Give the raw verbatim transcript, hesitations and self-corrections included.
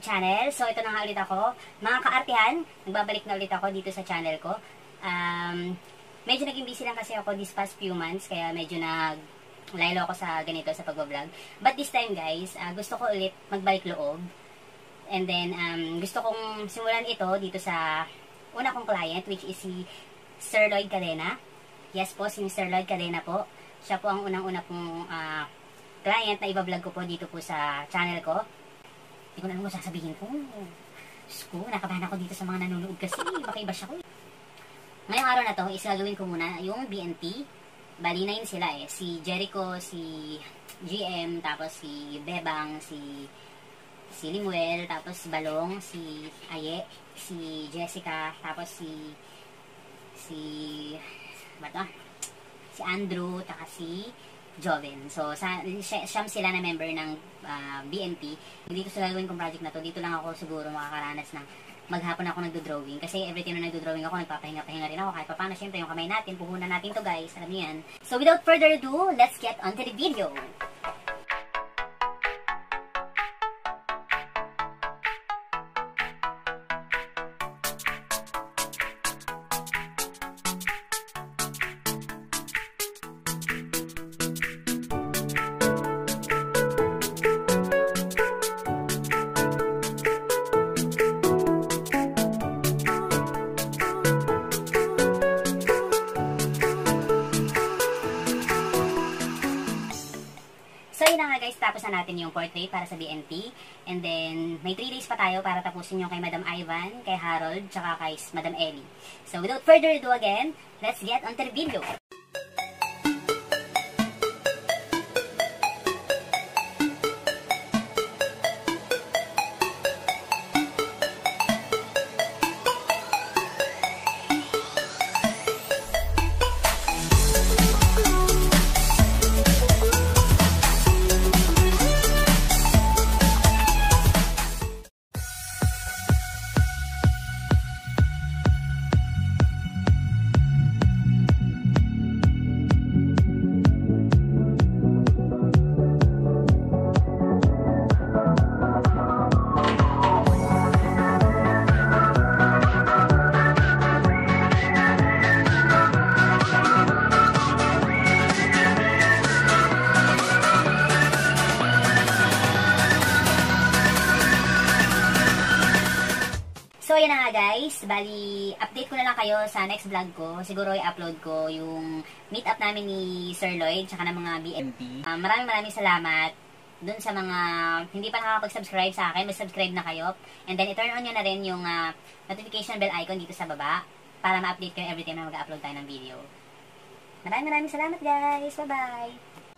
YouTube channel. So, ito na nga ulit ako. Mga kaartihan, nagbabalik na ulit ako dito sa channel ko. Um, medyo naging busy lang kasi ako these past few months, kaya medyo naglaylo ako sa ganito, sa pagbablog. But this time guys, uh, gusto ko ulit magbalik loob. And then, um, gusto kong simulan ito dito sa una kong client, which is si Sir Lloyd Cadena. Yes po, si Mister Lloyd Cadena po. Siya po ang unang-una pong uh, client na ibablog ko po dito po sa channel ko. Hindi ko na alam kung sasabihin ko. Diyos ko, nakabahan ako dito sa mga nanonood kasi. Makibash ako. Ngayong araw na to, isagawin ko muna yung B N P. Bali na yun sila eh. Si Jericho, si G M, tapos si Bebang, si si Limuel, tapos si Balong, si Aye, si Jessica, tapos si si bato? Si Andrew, taka si Joven. So, sa, siyam sila na member ng uh, B N P. Hindi ko sa gagawin kong project na to. Dito lang ako siguro makakaranas ng maghapon ako nagdodrawing. Kasi everything na nagdodrawing ako, nagpapahinga-pahinga rin ako. Kahit paano, syempre, yung kamay natin, puhunan natin to guys. Alam niyo yan. So, without further ado, let's get on to the video! Tapos na natin yung portrait para sa B N P. And then, may three days pa tayo para tapusin yung kay Madam Ivan, kay Harold, tsaka kay Madam Elly. So, without further ado again, let's get on to the video! So, yun na nga guys, bali, update ko na lang kayo sa next vlog ko. Siguro i-upload ko yung meet-up namin ni Sir Lloyd, tsaka ng mga B N P. Um, maraming maraming salamat dun sa mga hindi pa nakakapag-subscribe sa akin, mag-subscribe na kayo. And then, i-turn on nyo na rin yung uh, notification bell icon dito sa baba para ma-update kayo every time na mag-upload tayo ng video. Maraming maraming salamat guys! Bye-bye!